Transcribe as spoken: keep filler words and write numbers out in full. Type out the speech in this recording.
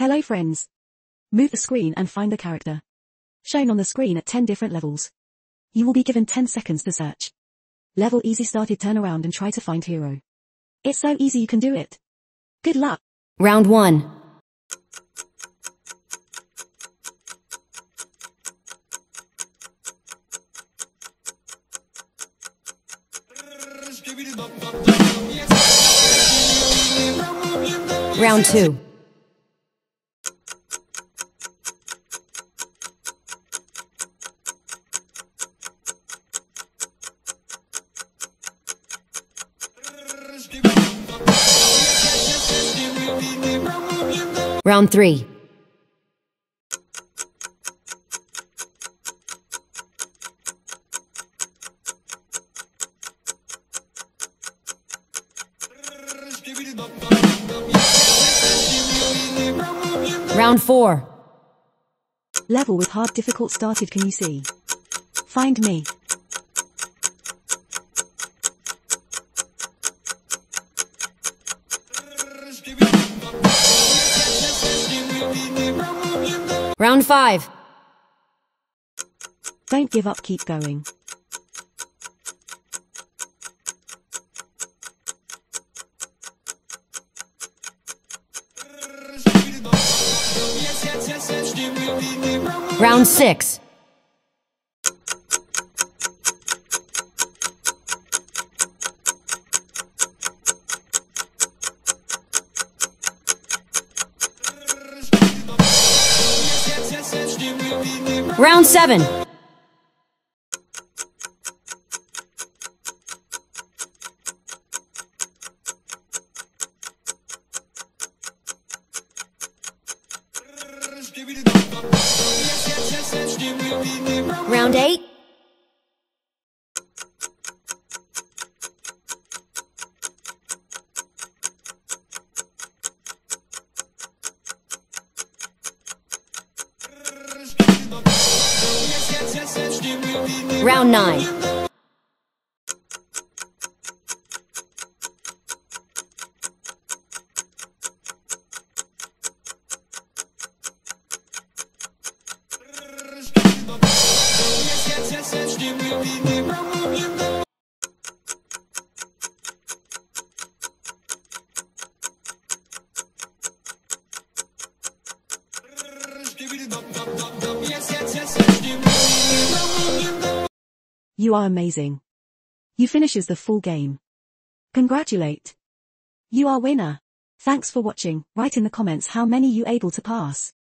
Hello friends. Move the screen and find the character shown on the screen at ten different levels. You will be given ten seconds to search. Level easy started, turn around and try to find hero. It's so easy you can do it. Good luck. Round one. Round two. Round three. Round four. Level with hard difficult started, can you see? Find me. Round five. Don't give up, keep going. Round six. Round seven. Round eight. Round nine. You are amazing. You finishes the full game. Congratulate. You are winner. Thanks for watching. Write in the comments how many you able to pass.